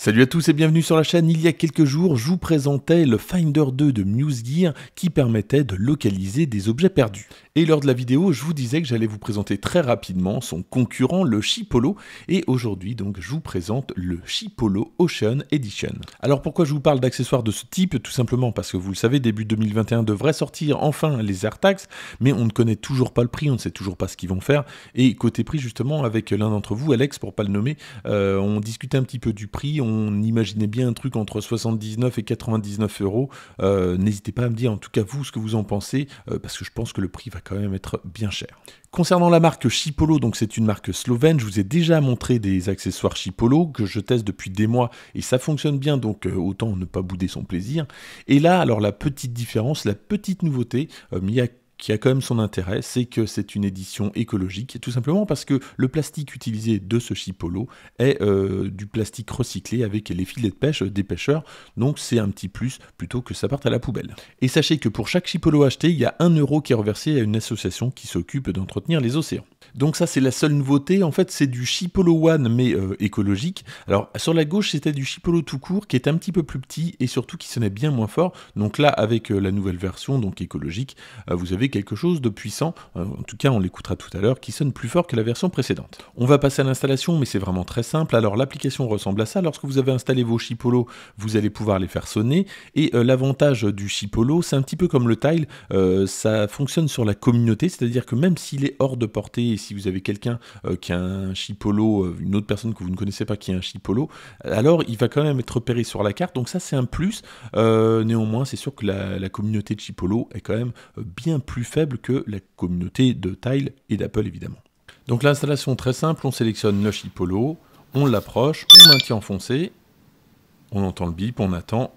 Salut à tous et bienvenue sur la chaîne. Il y a quelques jours, je vous présentais le Finder 2 de Musegear qui permettait de localiser des objets perdus. Et lors de la vidéo, je vous disais que j'allais vous présenter très rapidement son concurrent, le Chipolo. Et aujourd'hui, donc, je vous présente le Chipolo Ocean Edition. Alors pourquoi je vous parle d'accessoires de ce type? Tout simplement parce que vous le savez, début 2021 devrait sortir enfin les AirTags, mais on ne connaît toujours pas le prix, on ne sait toujours pas ce qu'ils vont faire. Et côté prix, justement, avec l'un d'entre vous, Alex, pour pas le nommer, on discutait un petit peu du prix. On imaginait bien un truc entre 79 et 99 euros. N'hésitez pas à me dire en tout cas vous ce que vous en pensez, parce que je pense que le prix va quand même être bien cher. Concernant la marque Chipolo, donc c'est une marque slovène, je vous ai déjà montré des accessoires Chipolo que je teste depuis des mois et ça fonctionne bien, donc autant ne pas bouder son plaisir. Et là, alors la petite différence, la petite nouveauté, qui a quand même son intérêt, c'est que c'est une édition écologique, tout simplement parce que le plastique utilisé de ce Chipolo est du plastique recyclé avec les filets de pêche des pêcheurs, donc c'est un petit plus plutôt que ça parte à la poubelle. Et sachez que pour chaque Chipolo acheté, il y a 1 euro qui est reversé à une association qui s'occupe d'entretenir les océans. Donc ça c'est la seule nouveauté, en fait c'est du Chipolo One mais écologique. Alors sur la gauche c'était du Chipolo tout court qui est un petit peu plus petit et surtout qui sonnait bien moins fort. Donc là avec la nouvelle version donc écologique, vous avez quelque chose de puissant, en tout cas on l'écoutera tout à l'heure, qui sonne plus fort que la version précédente. On va passer à l'installation mais c'est vraiment très simple. Alors l'application ressemble à ça, lorsque vous avez installé vos Chipolo vous allez pouvoir les faire sonner et l'avantage du Chipolo c'est un petit peu comme le Tile, ça fonctionne sur la communauté, c'est-à-dire que même s'il est hors de portée, si vous avez quelqu'un qui a un Chipolo, une autre personne que vous ne connaissez pas qui a un Chipolo, alors il va quand même être repéré sur la carte, donc ça c'est un plus. Néanmoins c'est sûr que la communauté de Chipolo est quand même bien plus faible que la communauté de Tile et d'Apple évidemment. Donc l'installation très simple, on sélectionne le Chipolo, on l'approche, on maintient enfoncé, on entend le bip, on attend.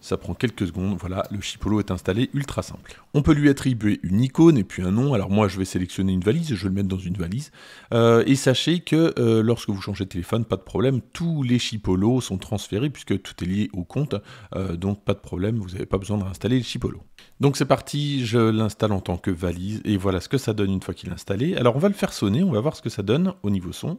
Ça prend quelques secondes, voilà, le Chipolo est installé, ultra simple. On peut lui attribuer une icône et puis un nom, alors moi je vais sélectionner une valise, je vais le mettre dans une valise, et sachez que lorsque vous changez de téléphone, pas de problème, tous les Chipolos sont transférés puisque tout est lié au compte, donc pas de problème, vous n'avez pas besoin de réinstaller le Chipolo. Donc c'est parti, je l'installe en tant que valise, et voilà ce que ça donne une fois qu'il est installé. Alors on va le faire sonner, on va voir ce que ça donne au niveau son.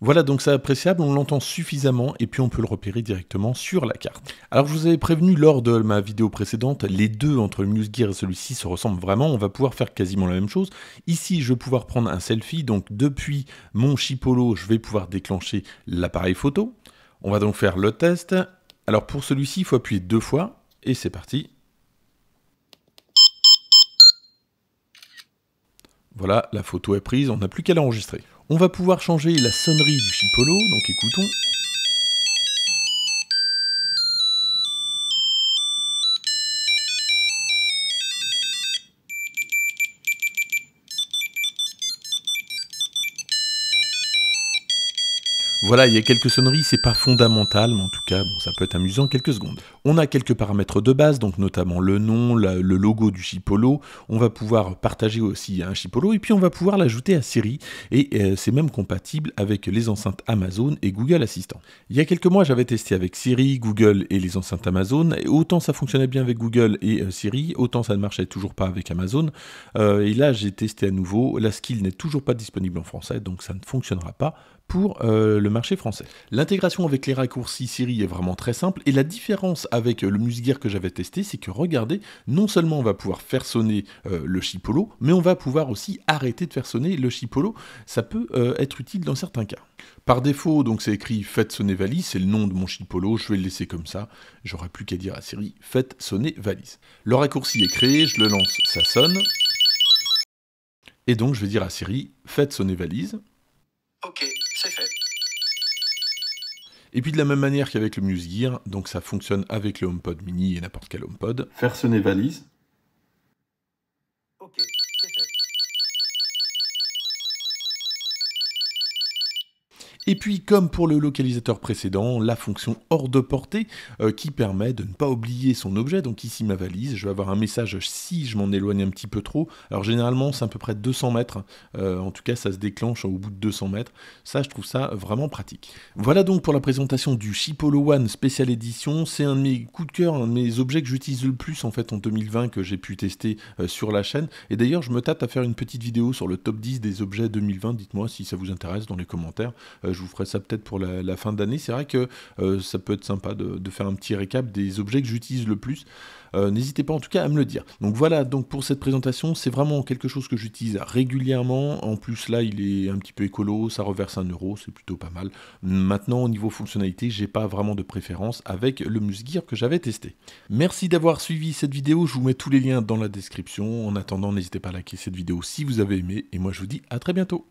Voilà, donc c'est appréciable, on l'entend suffisamment et puis on peut le repérer directement sur la carte. Alors je vous avais prévenu lors de ma vidéo précédente, les deux entre le Musegear et celui-ci se ressemblent vraiment, on va pouvoir faire quasiment la même chose. Ici je vais pouvoir prendre un selfie, donc depuis mon Chipolo je vais pouvoir déclencher l'appareil photo. On va donc faire le test. Alors pour celui-ci il faut appuyer 2 fois et c'est parti. Voilà, la photo est prise, on n'a plus qu'à l'enregistrer. On va pouvoir changer la sonnerie du Chipolo, donc écoutons. Voilà, il y a quelques sonneries, c'est pas fondamental, mais en tout cas, bon, ça peut être amusant quelques secondes. On a quelques paramètres de base, donc notamment le nom, le logo du Chipolo. On va pouvoir partager aussi un Chipolo, et puis on va pouvoir l'ajouter à Siri. Et c'est même compatible avec les enceintes Amazon et Google Assistant. Il y a quelques mois, j'avais testé avec Siri, Google et les enceintes Amazon. Et autant ça fonctionnait bien avec Google et Siri, autant ça ne marchait toujours pas avec Amazon. Et là, j'ai testé à nouveau. La skill n'est toujours pas disponible en français, donc ça ne fonctionnera pas pour le marché français. L'intégration avec les raccourcis Siri est vraiment très simple et la différence avec le Musegear que j'avais testé, c'est que regardez, non seulement on va pouvoir faire sonner le Chipolo, mais on va pouvoir aussi arrêter de faire sonner le Chipolo. Ça peut être utile dans certains cas. Par défaut, donc c'est écrit « Faites sonner valise », c'est le nom de mon Chipolo, je vais le laisser comme ça. J'aurais plus qu'à dire à Siri « Faites sonner valise ». Le raccourci est créé, je le lance, ça sonne. Et donc je vais dire à Siri « Faites sonner valise ». Ok. Et puis de la même manière qu'avec le Musegear, donc ça fonctionne avec le HomePod mini et n'importe quel HomePod. Faire sonner valise. Ok, c'est fait. Et puis, comme pour le localisateur précédent, la fonction hors de portée qui permet de ne pas oublier son objet. Donc ici, ma valise, je vais avoir un message si je m'en éloigne un petit peu trop. Alors généralement, c'est à peu près 200 mètres. En tout cas, ça se déclenche au bout de 200 mètres. Ça, je trouve ça vraiment pratique. Voilà donc pour la présentation du Chipolo One Special Edition. C'est un de mes coups de cœur, un de mes objets que j'utilise le plus en fait en 2020 que j'ai pu tester sur la chaîne. Et d'ailleurs, je me tâte à faire une petite vidéo sur le top 10 des objets 2020. Dites-moi si ça vous intéresse dans les commentaires. Je vous ferai ça peut-être pour la fin d'année. C'est vrai que ça peut être sympa de faire un petit récap des objets que j'utilise le plus. N'hésitez pas en tout cas à me le dire. Donc voilà, donc pour cette présentation, c'est vraiment quelque chose que j'utilise régulièrement. En plus là, il est un petit peu écolo, ça reverse 1€, c'est plutôt pas mal. Maintenant, au niveau fonctionnalité, j'ai pas vraiment de préférence avec le Musegear que j'avais testé. Merci d'avoir suivi cette vidéo, je vous mets tous les liens dans la description. En attendant, n'hésitez pas à liker cette vidéo si vous avez aimé, et moi je vous dis à très bientôt.